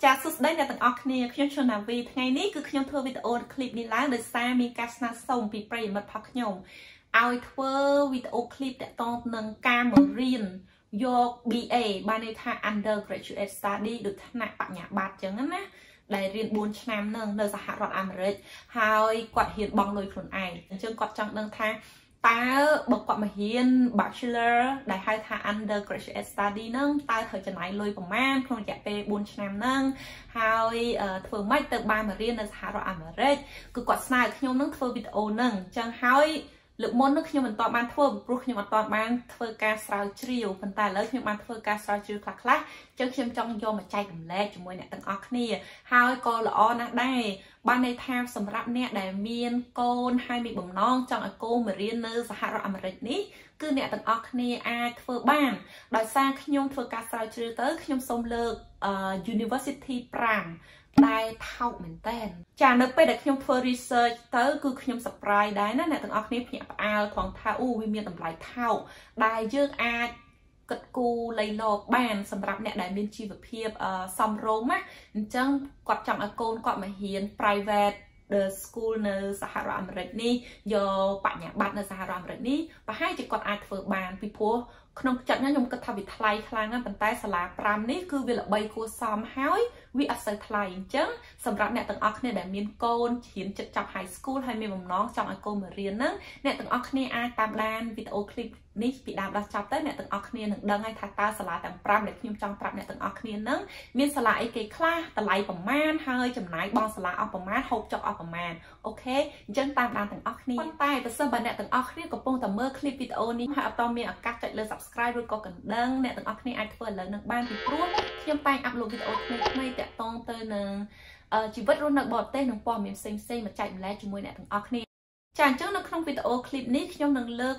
Chào sốt đây là tầng ốc này, khi chúng ta vì ngày nay cứ khi chúng ta video clip này là để xa mình cắt na sông bị bày mất học nhom. Ai thưa video clip đã to nâng cam ở riêng do BA ban này tha undergraduate study được thằng này bạn nhà bạt chẳng á. Đại riêng 4 năm nâng nơi xã hội Amrit, hai quạt hiền bong lôi khốn ai, chương quạt trong nâng tha. Ta bậc quạt mà hiền bachelor đại hai thà undergraduate study nâng ta thời trần này lôi của man không chạy về 4 năm nâng hai thường mấy từ 3 mà riêng là hà rõ ảnh mà rết cứ quạt sai khi nhau nâng thơ video nâng chẳng hỏi lượng môn nâng khi nhau mình toàn ban thơ rút nhưng mà toàn ban thơ ca sao triều phần tài lớn nhưng mà thơ ca sao triều khắc lắc chẳng xem trong vô mà chạy cầm lê chúng môi nè tầng ọc nè hai cô lọ nè đây ban này tham sầm rạp nè đại miên con 20 bồng non trong ở cô mà riêng nơi xã hội Amrit ní cứ nè tận óc nè ai thưa ban đòi sang khi nhung thưa cá sao chưa tới khi nhung sông lược University Brigham đại thao mình tên chả nước bây để khi nhung thưa research tới cứ khi nhung surprise đấy nè tận óc nè nhẹ ao thoáng thao u miên tầm lại thao đại dương ai cất cù lấy lò bàn sầm rạp nè đại miên chi vật hiệp sầm rôm á chẳng quạt trọng ở côn quạt mà hiền private the school nơi xã hội Amrit ní do bạn nhà bạn nơi xã hội Amrit ní và hai chỉ còn ai vừa bàn vì phố không chọn nhau nhung cất thao bị thay khang á bàn tay xả lá pram ní cứ vì là bay cua xóm hái vì ở sài thay chăng sầm rạp nè tầng ốc nè đại miên côn hiến chật chọc high school hay miền vùng nón trong ai côn mà riêng nè nè tầng ốc nè ai tam đan video clip ní bị đạp đạp chọc tới nè tầng ốc nè đừng đăng hay thà ta xả lá tầng pram để nhung trong pram nè tầng ốc nè nè miên xả lá ấy cái class ta lấy bằng man hơi chậm nái bong xả lá ốc bằng man hộp chọc ốc bằng man ok chân tam đan tầng ốc nè quan tai và sơ bản nè tầng ốc nè có bông tầm mơ clip video ní hãy tao miệng các chạy lên subscribe rồi có cần đăng nè tầng ốc nè ai vừa lớn ban thì cướp nhung tay upload video này tẹt tông tới nè chỉ vứt luôn nè bỏ tay nè bỏ miếng xem mà chạy lại chúng mày nè thằng ốc nè chàng trước nó không video clip này khi nhung nâng lược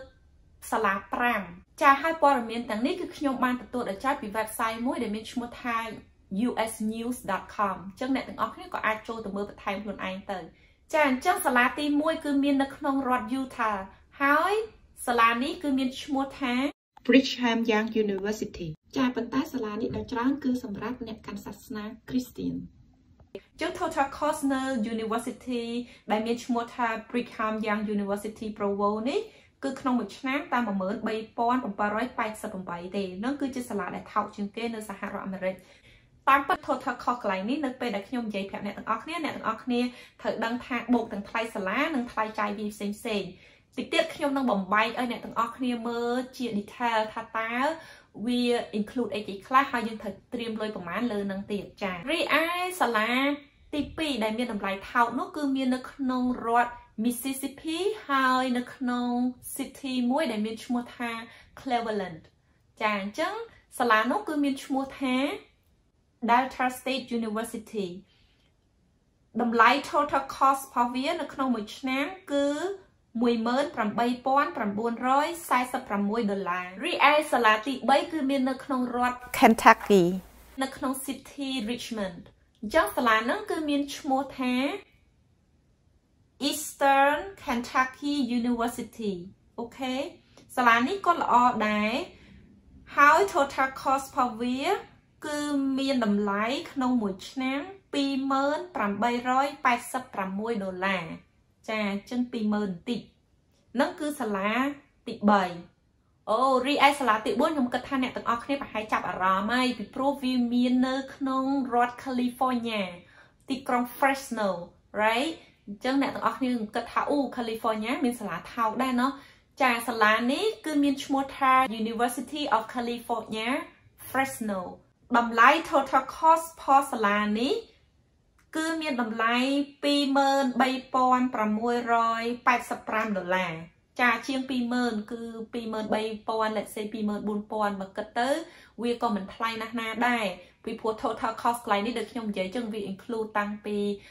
xà lá pram chà hai qua rồi miếng thằng này cứ khi nhung ban tự tuột ở trái vì website mỗi để miếng chúng mày thay usnews.com trước nè thằng ốc nè có ai trôi từ mưa bật thay luôn anh tới chàng trước xà lá ti mũi cứ miếng nó không rót Utah hỏi xà lá này cứ miếng chúng mày thay Brigham Young University. Chà phần tái xà lá này đã trang cư sầm rạp nè căn sát na Christian. Chúng total cost nơ University đại miền Trung Hoa Brigham Young University Provo này cứ trong một năm ta mà mới bay pon bằng ba roi bay sập bằng bay để nó cứ chơi xà lá đại thảo trường kê nơ Sahara Amrit. Tam phần total cost lại này nơ về đại khi ông dạy phèo nè tận óc nè thợ đăng thang buộc thằng thay xà lá thằng thay trái vì xem xem. Tiếp tiếp khi ông đang bồng bay ở nè tận óc nè mơ chia detail thà tá we include a cái class hay dân thật tiêm lôi của má lơ năng tiệt chàng ri ai xả lá tipi đại miền đồng lại thảo nó cứ miền nước nông rót Mississippi hay nước nông city muối đại miền Trung Hoa Cleveland chàng chăng xả lá nó cứ miền Trung Hoa Delta State University đồng lại total cost per year nước nông một năm cứ 17,946 đô la. Riêng xà lá tị bay cứ miền nước nông rót Kentucky, nước nông city Richmond. Trong xà lá nông cứ miền Trung Hoa Eastern Kentucky University. Ok. Xà lá này có lọ đáy. How total cost per year cứ miền đầm lái nông một năm 2,886 đô la. Chà, chân pì mờn tị nâng cư xà lá tị bầy ô ri ai xà lá tị buôn nhầm cất tha nẹ tầng ọc nếp hãy chạp ở rò mây vì pro vi miên nơ nông rốt California tị krong Fresno, right? Chân nẹ tầng ọc nếp cất tha u California miên xà lá thao đây nó chà xà lá ní cư miên chmua tha University of California Fresno đầm lái total cost po xà lá ní cứ miền đồng lái pi mơn bay pon pramoi roi bay sapram đô la trà chiêng pi mơn cứ pi mơn bay pon lại xây pi mơn buôn pon mà cất tới we còn mình play na na đây vì phố total cost lại này được nhung giấy chân vì include tăng pi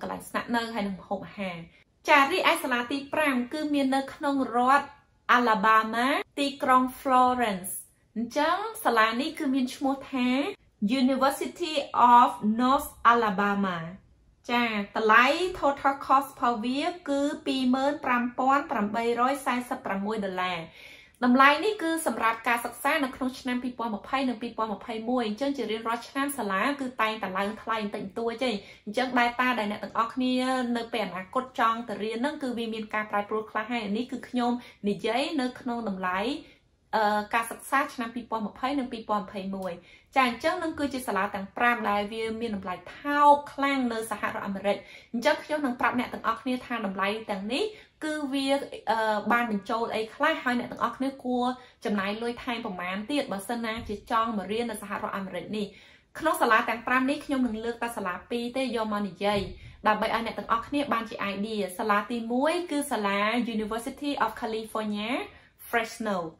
cái loại sản nơi hay là hộp hàng trà ri isla ti pram cứ miền nơi nông rót Alabama ti krong Florence chẳng xà lá này cứ miền Trung Hoa University of North Alabama. Chà, tờ lái total cost per year cứ 2,846 đô la. Đầm lái này cứ sầm rạp cả sắc xa nó không chăn pi pom một phay nó pi pom một phay muối chân chỉ riêng rót chăn xả lá cứ tay tạt lái thay tịnh tua chứ chân bài ta đại nạn tận óc này nơi bèn là cốt tròn từ riêng nó cứ vì miền cà prai pro khá hay này cứ nhôm để giấy nơi khâu đầm lái cả sắc xa chăn pi pom một phay nó pi pom một phay muối chẳng chân nó cứ chỉ xả lá tận pram lại vì miền đầm lái thao khang nơi Sahara America chân chân tận pram nạn tận óc này than đầm lái tận này cứ việc ban mình châu ấy khai hai mẹ tặng nước cua chấm này lôi thay bằng mán tiệt bằng sân na chỉ cho mà riêng là Sahara America này nó xả lá tặng pram này nhưng mình lược ta xả lá pi tê do mà này đặc biệt anh mẹ tặng óc này ban chỉ idea xả lá ti muối cứ xả lá University of California Fresno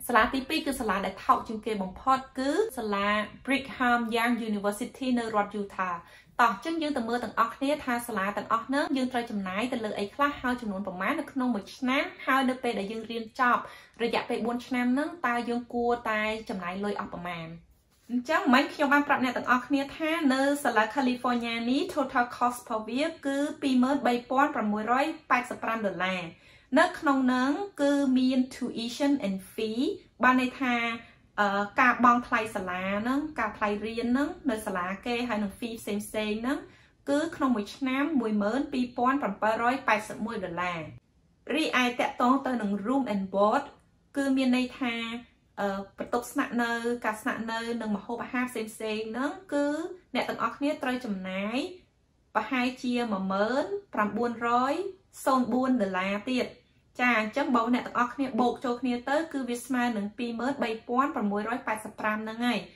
xả lá ti pi cứ xả lá đại thảo chung kề bằng pot cứ xả lá Brigham Young University nơi Utah tỏ chân dương từ mưa tầng ốc này tha xả lá tầng ốc nữa dương trai chấm nái từ lưỡi ấy khá hao chấm nón bằng má được nông một nắng hao được về để dương riêng chọc rồi dạ về buôn nam nắng tai dương cua tai chấm nái lôi ốc bằng màn chắc mấy khi ban tập này tầng ốc này tha nơi xả lá California ní total cost per week cứ pi mới bay pon và $185 nước nông nắng cứ mean tuition and fee ban này tha cả băng thay xả lá nâng cả thay riêng nâng nơi xả lá kê hay nâng phí xem nâng cứ không một năm mùi mớn pi pon bằng $380 ri ai tẹt tông tới nâng room and board cứ miền này tha bật tục sạn nơi cả sạn nơi nâng mà hô bà ha xem nâng cứ nẹt tầng óc nét tơi chấm nái và hai chia mà mớn bằng $400 tiệt chà chấm bầu này tặng óc này bột cho kia tới cứ viết mà đừng pi mới bay pon và $185 nâng ngày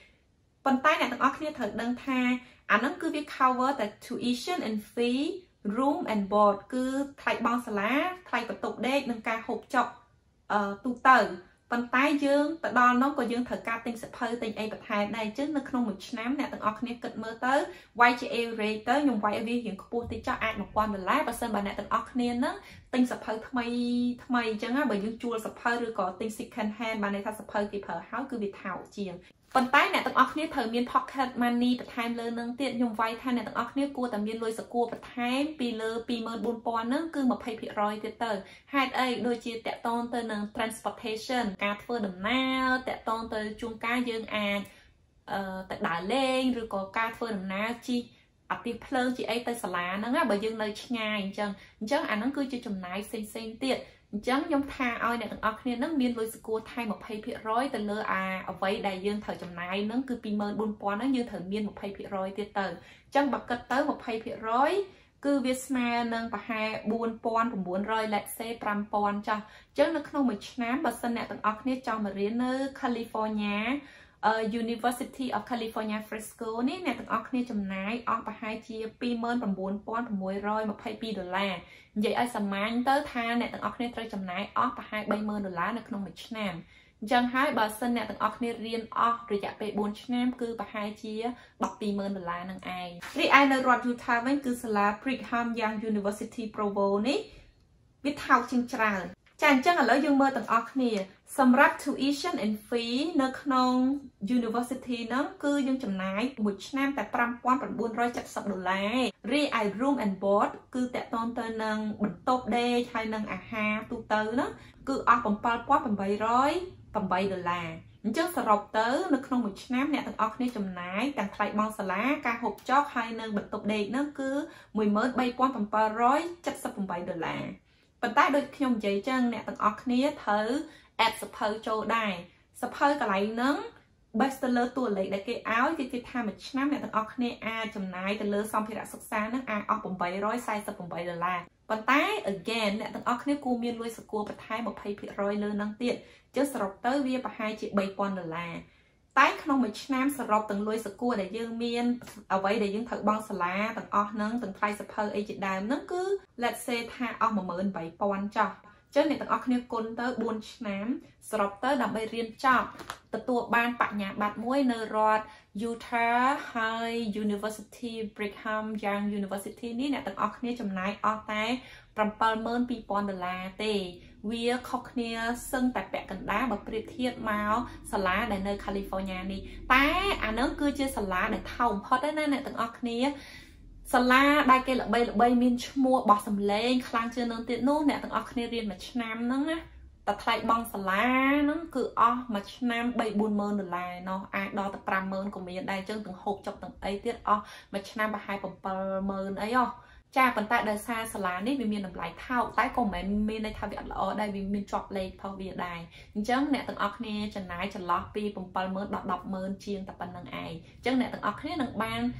phần tay này tặng óc kia thật đơn tha anh nó cứ viết cover tại tuition and fee room and board cứ thay bao xả lá thay vật tục đê nâng ca hộp chọc tu tử phần tay dương tại đó nó có dương thật ca tinh sẽ phơi tình ai vật hai này chứ nó không một nám này tặng óc kia cận mơ tới quay chị em rê tới nhung quay ở vi hiện của thì cho ai một quan mình lá và sơn bà này tặng óc kia nó tinh sập hơi thay chẳng á bởi những chua sập hơi rồi có tinh second hand mà này ta sập hơi kịp hở háo cứ bị thảo chiềng phần tay này tặng óc này thời miên pocket money và time lơ nâng tiện nhung vay thay này tặng óc này cua tầm miên lôi sập cua và time pi lơ pi mơn buôn pon nâng cứ mà pay bị roi tiệt tờ hai ấy đôi chia tẹt ton tới nâng transportation cá phơi đầm na tẹt ton tới chuông cá dương an tẹt đá lên rồi có cá phơi đầm na chi ở tiệm phơi chị ấy tới xả lá nâng á bởi dương nơi nhai chẳng anh nó cứ chơi chồng nái xinh tiện chẳng nhóm tha oi này ở kia nó miên lôi cua thay một phay pịa rối từ lơ à ở vậy đại dương thời chồng nái nó cứ pi mơn buôn pon nó như thời miên một phay pịa rối tiệt tờ chẳng bật cất tới một phay pịa rối cứ viết mà nâng và hai buôn pon cũng muốn rơi lại xe pram pon cho chẳng nó không một nám và sân này ở kia cho mà riêng nơi California University of California Fresno này nè tặng óc này chấm nái óc và hai chia pi mơn bằng $400 mà pay $2 vậy ai sắm anh tới tha nè tặng óc này tới chấm nái óc và hai $70 là không một năm chẳng hai bà sân nè tặng óc này riêng óc rồi dạ về 4 năm cứ và hai chia bọc $200 nâng ai đi ai nơi Rod Utah vẫn cứ là Brigham Young University Provo này viết thao chừng trào chẳng chẳng ở lỡ dương mơ tặng óc này sầm rạp tuition and fee nơi khôn university nó cứ dương chấm nái một năm tại $5,470 ri ai room and board cứ tại toàn tới nâng bật tốt đê hay nâng à ha tu tớ nó cứ ở phòng pal quá $700 trước sờ rọc tớ nơi khôn một năm này tận óc này chấm nái càng thay bao xả lá ca hộp chót hay nâng bật tốt đê nó cứ mùi mới bay qua phòng $770 phần tay đôi khi ông giấy chân nè tận óc này thử ép sập hơi trâu đài sập hơi cả lấy nướng bachelor tuổi lấy đại cái áo cái tham một năm này tận óc này a chấm nái từ lơ xong thì đã xuất xa nướng a óc $770 còn tái again nè tận óc này cô miên lui sập cua bật hai một pay rồi lơ năng tiện chứ sập tới vía và $2,700 tái không một năm sập từng lui sập cua để dương miên ở vậy để dương thật băng xả lá tận óc nướng tận thay sập hơi ấy chị đàm nướng cứ let's say tha óc mà mượn $7,000 cho chứ này tặng óc này côn tới buôn nám sọp tới đầm bay riêng chọn từ tua ban bạn nhà bạn muối nơi Rod Utah hay University Brigham Young University ní này tặng óc này chấm nái óc tay tầm $7,000 tê vía khóc nia sân tại bẹt cẩn đá bậc biệt thiệt máu xả lá để nơi California đi tá à nó cứ chơi xả lá để thòng hết đấy này tặng óc này xả lá đại cái lợi bay miên mua bỏ sầm lên khang chưa nâng tiện nô nè tặng óc này riêng mà chém nâng á ta thay băng xà lá nó cứ off mà năm bảy buôn mơn được lại nó ai đo tập trăm mơn của mình đây chân từng hộp trong từng ấy tiết off mà năm ba hai phần mơn ấy không cha phần tại đời xa xà lá đấy vì mình làm lại thao tái của mình đây thao việc ở đây vì mình chọn lấy thao việc đài nhưng chớn nè từng off nè chân lái chân lót pi phần mơn đọc mơn chiên tập phần năng ai chớn nè từng off nè từng ban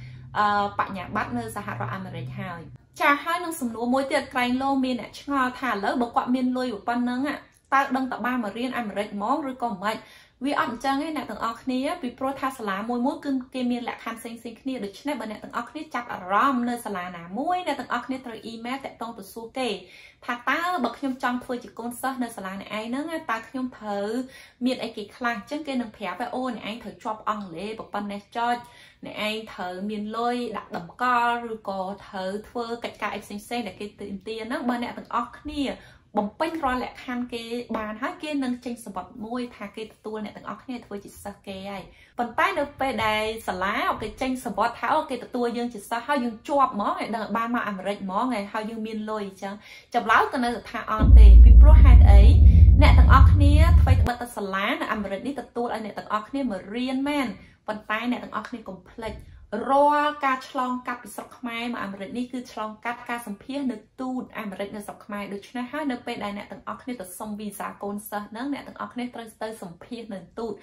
bạn nhạc bắt nơi ra hạt vào America hai cha hai nâng sùng nô mối tiệt cày lô mình ạ cho thả lỡ bọc quạ miên lôi của con nâng ạ ta đăng tập ba mà riêng America món rồi còn mệnh vì ẩm chân ấy là từng ọc nia vì protha lá môi mối cưng kia miên lại khăn xanh xinh nia được chứ này bên này từng ọc nia chặt ở rom nơi xà lá nà môi này từng ọc nia tới email tại tông từ su kề thà ta bậc nhom trong thôi chỉ con sơ nơi xà lá này ai nâng ta nhom thử miên ai kỳ khăn chân kia nâng phép và ô này anh thử chop ăn lê bọc ban này cho này anh thử miên lôi đặt đầm co rồi có thử thưa cạch cài xinh xinh để cái tiền tiền đó bên này từng ọc nia bấm pin rồi lại khăn cái bàn hết kia nâng trên sầm bọt môi thà cái tua này từng óc này thôi chỉ sao kê ai phần tay được về đây xả lá cái tranh sầm bọt tháo cái tua dương chỉ sao hơi dương chọp mó này đợt ba mà ảnh rệt mó này hơi dương miên lôi chứ chập láo từ nơi thà on tề pro hai ấy nè từng óc này phải bật từ xả lá là ảnh rệt đi từ tua này từng óc này mà riêng men phần tay này từng óc này complete rồi cả chong cắt bị sọc mai mà America này cứ chong cắt cả sầm phía nước tu America này sọc mai được cho nên hai nước bên này nè từng óc này từ sông visa con sơ nắng nè từng óc này tới sầm phía nước tu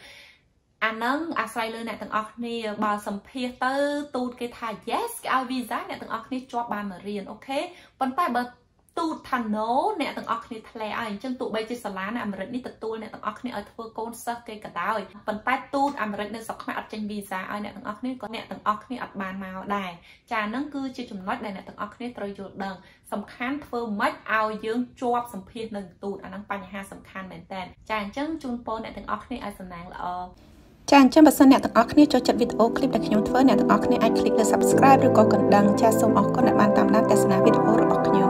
anh nắng Australia nè từng óc này bà sầm phía tới tu cái thà yes cái visa nè từng óc này cho bà mà riêng ok còn tại bờ tu thành nấu nè từng óc này thay ai chân tụ bây trên sàn lá nè America này từ tu nè từng óc này ở thua con sơ cây cả đào phần tai tu America này sọc mẹ ở trên visa ai nè từng óc này có nè từng óc này ở bàn màu đài cha nắng cứ chơi chùm nói đây nè từng óc này trôi ruột đằng sầm khán thua mất ao dương chua sầm phiền đằng tu anh đang pan nhà sầm khán mền tèn cha chân chun po nè từng óc này ở sàn nàng là chàng chân bà sân nè tặng ốc nít cho chật video clip đặc nhóm thơ nè tặng ốc nít ai click subscribe rồi có cần đăng cha xong ốc con đã ban tạm nát tại sân video ốc nhóm